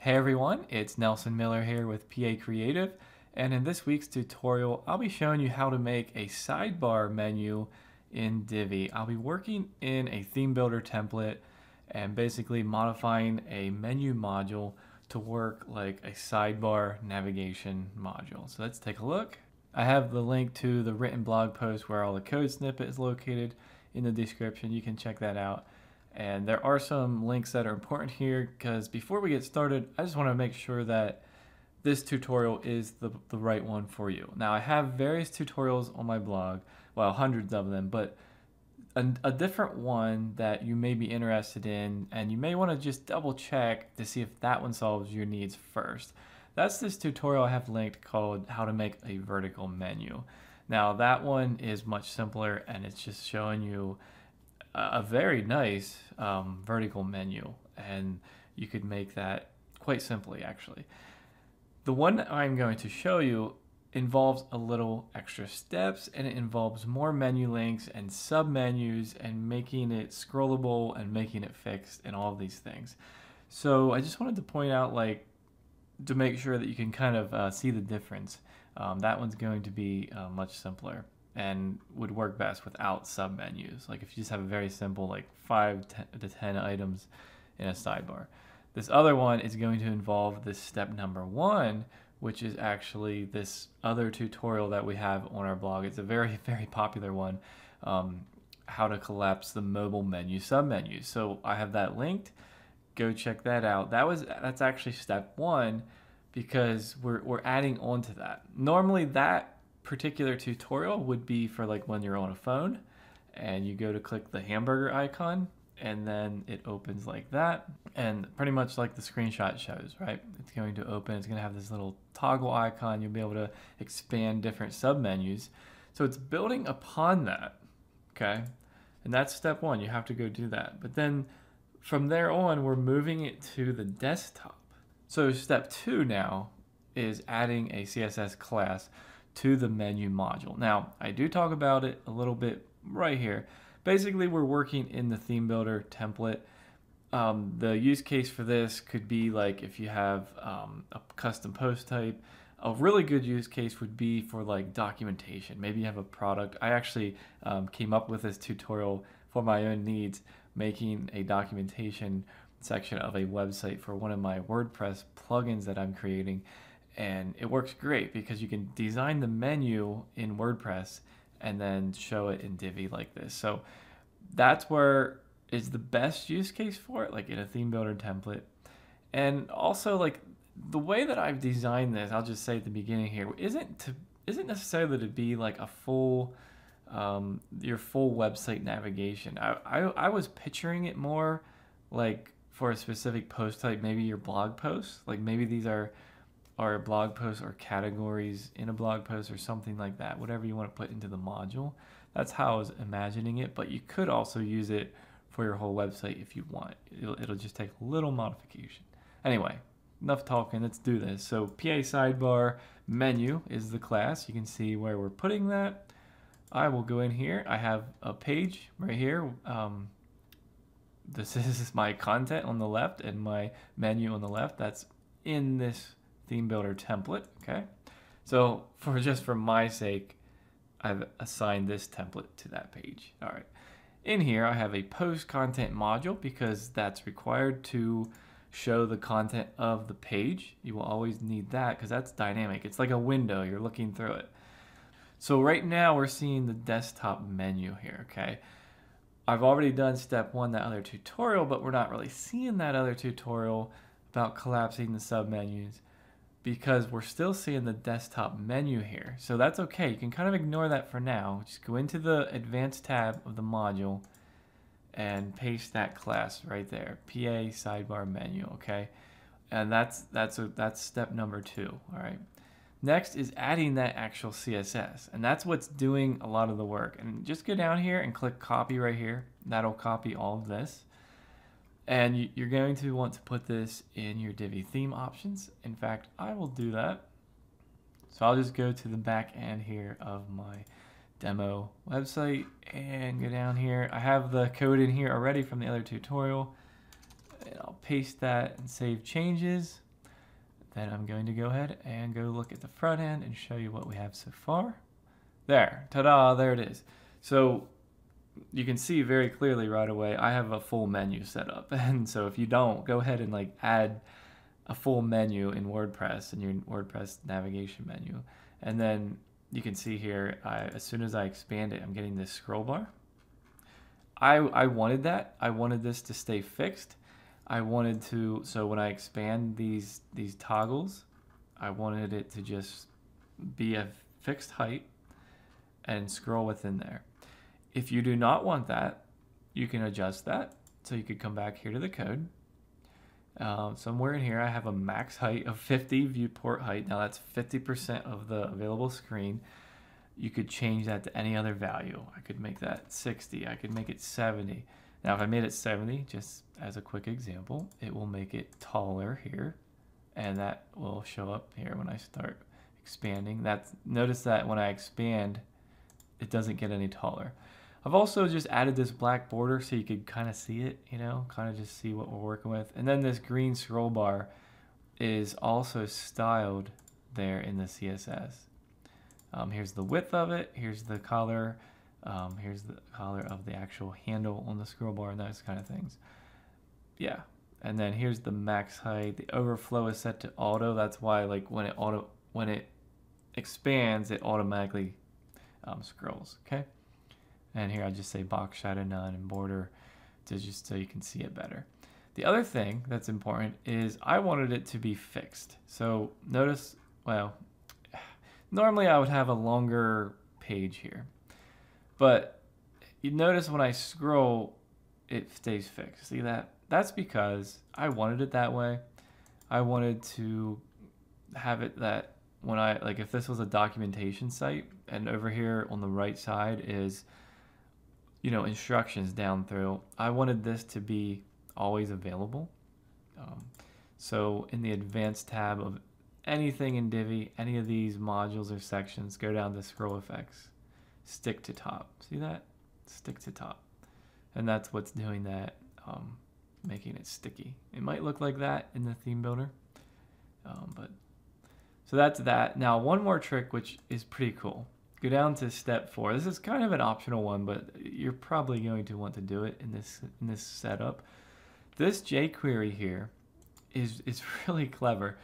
Hey everyone, it's Nelson Miller here with PA Creative, and in this week's tutorial I'll be showing you how to make a sidebar menu in Divi. I'll be working in a Theme Builder template and basically modifying a menu module to work like a sidebar navigation module. So let's take a look. I have the link to the written blog post where all the code snippet is located in the description. You can check that out. And there are some links that are important here because before we get started, I just want to make sure that this tutorial is the right one for you. Now, I have various tutorials on my blog, well, hundreds of them, but a different one that you may be interested in, and you may want to just double check to see if that one solves your needs first. That's this tutorial I have linked called How to Make a Vertical Menu. Now, that one is much simpler, and it's just showing you a very nice vertical menu, and you could make that quite simply actually. The one that I'm going to show you involves a little extra steps, and it involves more menu links and submenus and making it scrollable and making it fixed and all of these things. So I just wanted to point out, like, to make sure that you can kind of see the difference. That one's going to be much simpler and would work best without submenus. Like if you just have a very simple, like 5 to 10 items in a sidebar. This other one is going to involve this step number one, which is actually this other tutorial that we have on our blog. It's a very, very popular one, how to collapse the mobile menu submenus. So I have that linked. Go check that out. That's actually step one, because we're adding on to that. Normally that particular tutorial would be for like when you're on a phone and you go to click the hamburger icon and then it opens like that, and pretty much like the screenshot shows, right? It's going to open, it's going to have this little toggle icon, you'll be able to expand different submenus. So it's building upon that, okay? And that's step one, you have to go do that. But then from there on, we're moving it to the desktop. So step two now is adding a CSS class to the menu module. Now, I do talk about it a little bit right here. Basically, we're working in the Theme Builder template. The use case for this could be like if you have a custom post type. A really good use case would be for like documentation. Maybe you have a product. I actually came up with this tutorial for my own needs, making a documentation section of a website for one of my WordPress plugins that I'm creating. And it works great because you can design the menu in WordPress and then show it in Divi like this. So that's where is the best use case for it, like in a Theme Builder template. And also, like, the way that I've designed this, I'll just say at the beginning here, isn't necessarily to be like a full your full website navigation. I was picturing it more like for a specific post type, maybe your blog posts, like maybe these are blog posts or categories in a blog post or something like that, whatever you want to put into the module. That's how I was imagining it, but you could also use it for your whole website if you want. It'll just take a little modification. Anyway, enough talking, let's do this. So PA sidebar menu is the class. You can see where we're putting that. I will go in here. I have a page right here. This is my content on the left and my menu on the left. That's in this Theme Builder template, okay? So for my sake, I've assigned this template to that page. All right, in here I have a post content module because that's required to show the content of the page. You will always need that because that's dynamic. It's like a window, you're looking through it. So right now we're seeing the desktop menu here, okay? I've already done step one, that other tutorial, but we're not really seeing that other tutorial about collapsing the submenus, because we're still seeing the desktop menu here. So that's okay, you can kind of ignore that for now. Just go into the advanced tab of the module and paste that class right there, PA sidebar menu, okay? And that's step number two, all right? Next is adding that actual CSS, and that's what's doing a lot of the work. And just go down here and click copy right here. That'll copy all of this. And you're going to want to put this in your Divi theme options. In fact, I will do that. So I'll just go to the back end here of my demo website and go down here. I have the code in here already from the other tutorial. And I'll paste that and save changes. then I'm going to go ahead and go look at the front end and show you what we have so far. There, ta-da, there it is. So you can see very clearly right away, I have a full menu set up. And so if you don't, go ahead and like add a full menu in WordPress in your WordPress navigation menu. And then you can see here, as soon as I expand it, I'm getting this scroll bar. I wanted that. I wanted this to stay fixed. I wanted to, so when I expand these toggles, I wanted it to just be a fixed height and scroll within there. If you do not want that, you can adjust that. So you could come back here to the code. Somewhere in here, I have a max height of 50 viewport height. Now that's 50% of the available screen. You could change that to any other value. I could make that 60. I could make it 70. Now if I made it 70, just as a quick example, it will make it taller here. And that will show up here when I start expanding. That's, notice that when I expand, it doesn't get any taller. I've also just added this black border so you could kind of see it, you know, kind of just see what we're working with. And then this green scroll bar is also styled there in the CSS. Here's the width of it. Here's the color of the actual handle on the scroll bar and those kind of things. Yeah. And then here's the max height. The overflow is set to auto. That's why, like, when it expands, it automatically scrolls. Okay. And here I just say box shadow none and border to just so you can see it better. The other thing that's important is I wanted it to be fixed. So notice, well, normally I would have a longer page here, but you notice when I scroll, it stays fixed. See that? That's because I wanted it that way. I wanted to have it that when I, like, if this was a documentation site and over here on the right side is, you know, instructions down through, I wanted this to be always available. So in the advanced tab of anything in Divi, any of these modules or sections, go down to scroll effects, stick to top. See that? Stick to top. And that's what's doing that, making it sticky. It might look like that in the theme builder, but so that's that. Now one more trick, which is pretty cool. Go down to step 4. This is kind of an optional one, but you're probably going to want to do it in this setup. This jQuery here is really clever.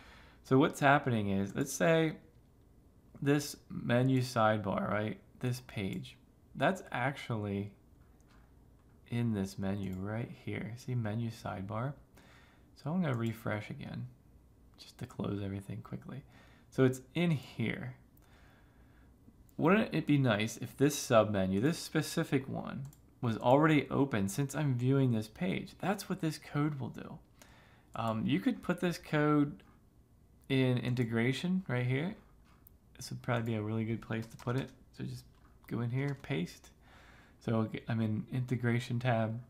So what's happening is, let's say this menu sidebar, right? This page, that's actually in this menu right here. See menu sidebar? So I'm gonna refresh again just to close everything quickly. So it's in here. Wouldn't it be nice if this submenu, this specific one, was already open since I'm viewing this page? That's what this code will do. You could put this code in integration right here. This would probably be a really good place to put it. So just go in here, paste. So I'm in integration tab,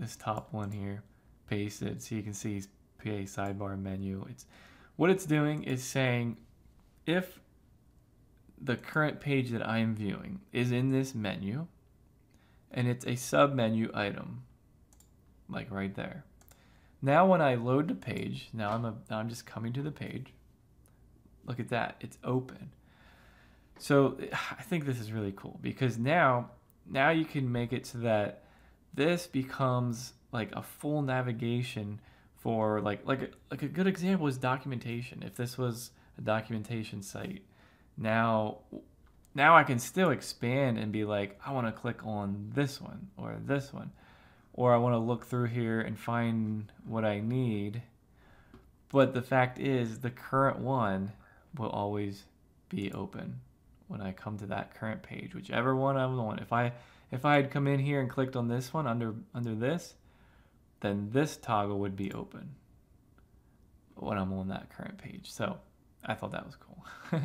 this top one here, paste it. So you can see PA sidebar menu. It's what it's doing is saying if the current page that I am viewing is in this menu and it's a submenu item, like right there. Now when I load the page, now I'm just coming to the page. Look at that, it's open. So I think this is really cool because now you can make it so that this becomes like a full navigation for like a good example is documentation. If this was a documentation site, now I can still expand and be like, I want to click on this one, or I want to look through here and find what I need. But the fact is the current one will always be open when I come to that current page, whichever one I want. If I had come in here and clicked on this one under this, then this toggle would be open when I'm on that current page. So I thought that was cool.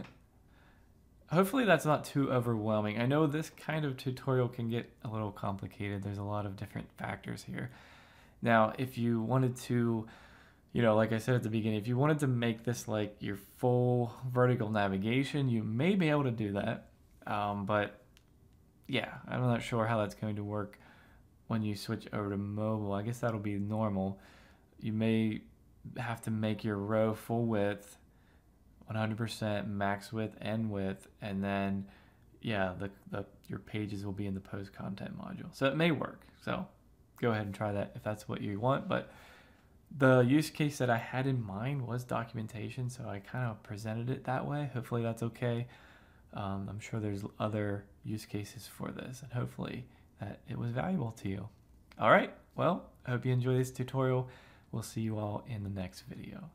Hopefully that's not too overwhelming. I know this kind of tutorial can get a little complicated. There's a lot of different factors here. Now, if you wanted to, you know, like I said at the beginning, if you wanted to make this like your full vertical navigation, you may be able to do that. But yeah, I'm not sure how that's going to work when you switch over to mobile. I guess that'll be normal. You may have to make your row full width, 100% max width and width, and then yeah, your pages will be in the post content module. So it may work. So go ahead and try that if that's what you want. But the use case that I had in mind was documentation, so I kind of presented it that way. Hopefully that's okay. I'm sure there's other use cases for this, and hopefully that it was valuable to you. All right, well, I hope you enjoy this tutorial. We'll see you all in the next video.